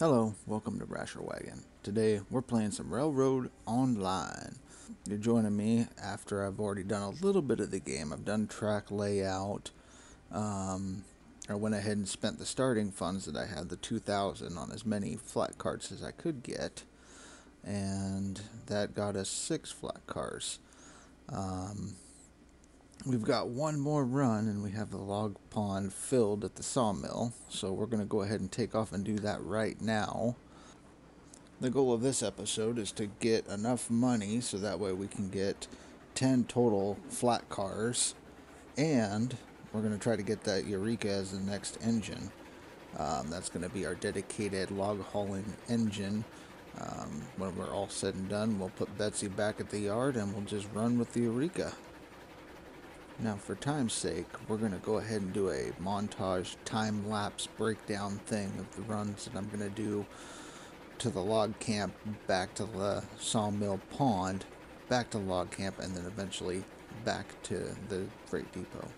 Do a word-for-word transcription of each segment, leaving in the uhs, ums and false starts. Hello, welcome to Rasher Wagon. Today we're playing some Railroad Online. You're joining me after I've already done a little bit of the game. I've done track layout. Um, I went ahead and spent the starting funds that I had, the two thousand, on as many flat carts as I could get. And that got us six flat cars. Um, we've got one more run and we have the log pond filled at the sawmill, so we're going to go ahead and take off and do that right now. The goal of this episode is to get enough money so that way we can get ten total flat cars, and we're going to try to get that Eureka as the next engine. Um, that's going to be our dedicated log hauling engine. Um, when we're all said and done, we'll put Betsy back at the yard and we'll just run with the Eureka. Now, for time's sake, we're going to go ahead and do a montage time-lapse breakdown thing of the runs that I'm going to do to the log camp, back to the sawmill pond, back to log camp, and then eventually back to the freight depot.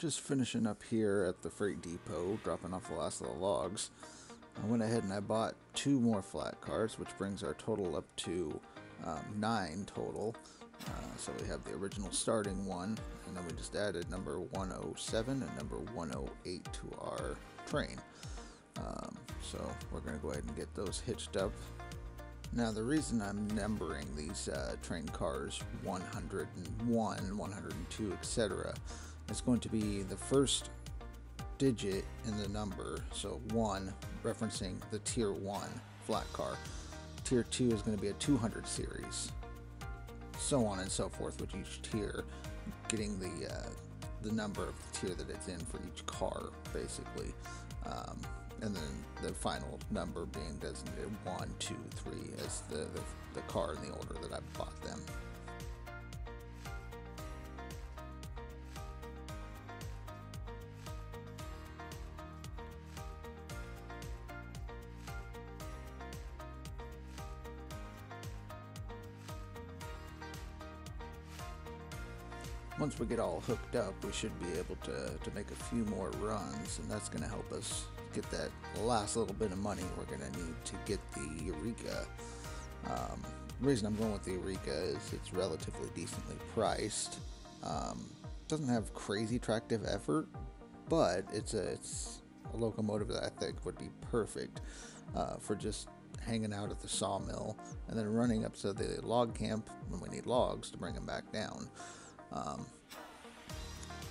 Just finishing up here at the freight depot, dropping off the last of the logs. I went ahead and I bought two more flat carts, which brings our total up to um, nine total. Uh, so we have the original starting one, and then we just added number one oh seven and number one oh eight to our train. Um, so we're going to go ahead and get those hitched up. Now, the reason I'm numbering these uh, train cars one hundred one, one hundred two, et cetera, it's going to be the first digit in the number, so one, referencing the tier one flat car. Tier two is going to be a two hundred series, so on and so forth with each tier, getting the uh, the number of the tier that it's in for each car, basically. Um, and then the final number being designated one, two, three as the, the, the car in the order that I bought them. Once we get all hooked up, we should be able to, to make a few more runs, and that's going to help us get that last little bit of money we're going to need to get the Eureka. Um, the reason I'm going with the Eureka is it's relatively decently priced. Um, doesn't have crazy tractive effort, but it's a, it's a locomotive that I think would be perfect uh, for just hanging out at the sawmill and then running up to the log camp when we need logs to bring them back down. Um,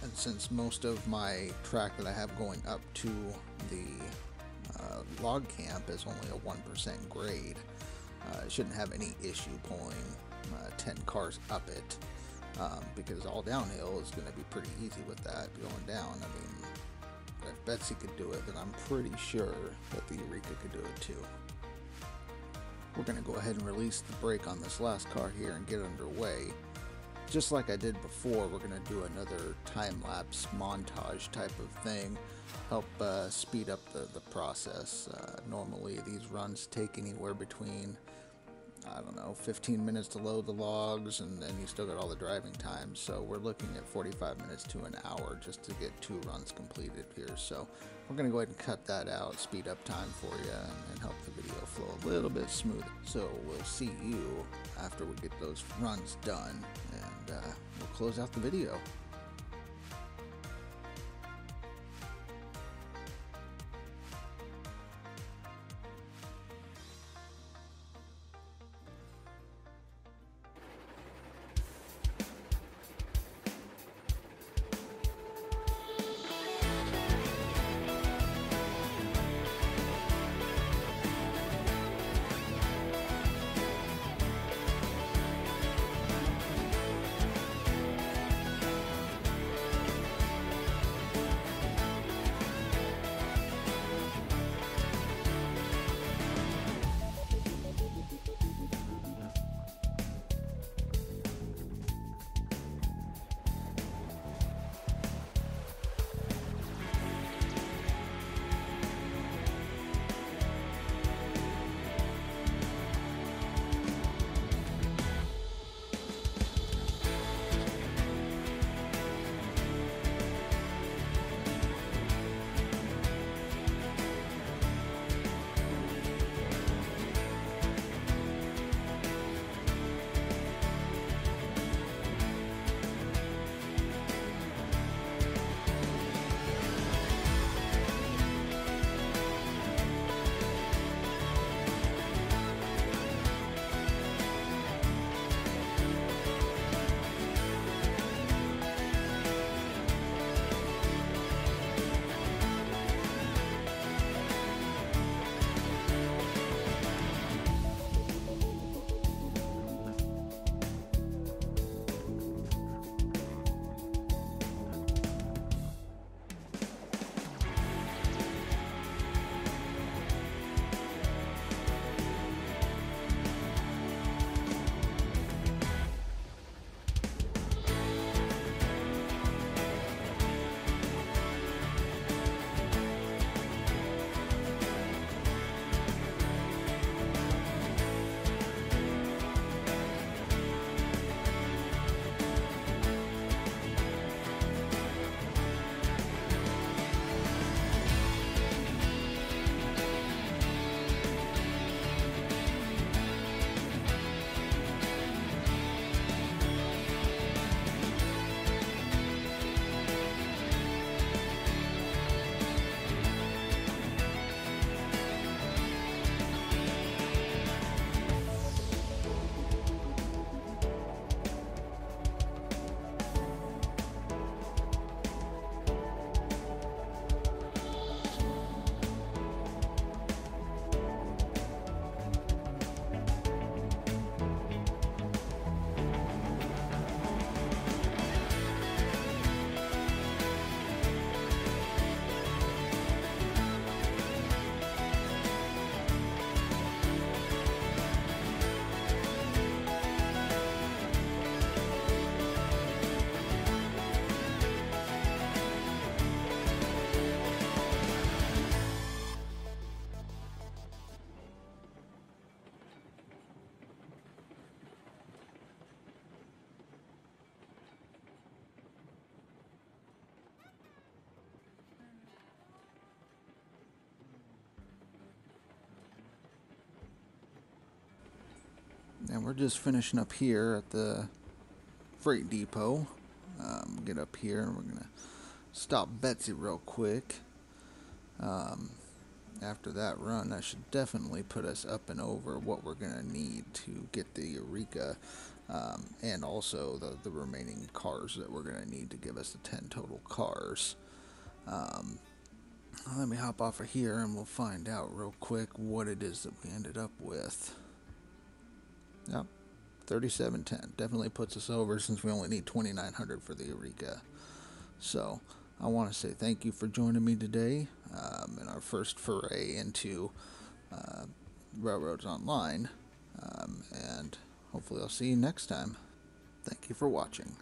and since most of my track that I have going up to the uh, log camp is only a one percent grade, uh, it shouldn't have any issue pulling uh, ten cars up it, um, because all downhill is going to be pretty easy with that going down. I mean, if Betsy could do it, then I'm pretty sure that the Eureka could do it too. We're going to go ahead and release the brake on this last car here and get underway. Just like I did before, we're going to do another time-lapse montage type of thing, help uh, speed up the, the process. Uh, normally these runs take anywhere between, I don't know, fifteen minutes to load the logs, and then you still got all the driving time, so we're looking at forty-five minutes to an hour just to get two runs completed here. So we're going to go ahead and cut that out, speed up time for you, and help the video flow a little bit smoother. So we'll see you after we get those runs done, and uh, we'll close out the video. And we're just finishing up here at the freight depot. Um, get up here and we're going to stop Betsy real quick. Um, after that run, that should definitely put us up and over what we're going to need to get the Eureka um, and also the, the remaining cars that we're going to need to give us the ten total cars. Um, let me hop off of here and we'll find out real quick what it is that we ended up with. Yep, thirty-seven ten definitely puts us over since we only need twenty-nine hundred for the Eureka. So I want to say thank you for joining me today um, in our first foray into uh, Railroads Online, um, and hopefully I'll see you next time. Thank you for watching.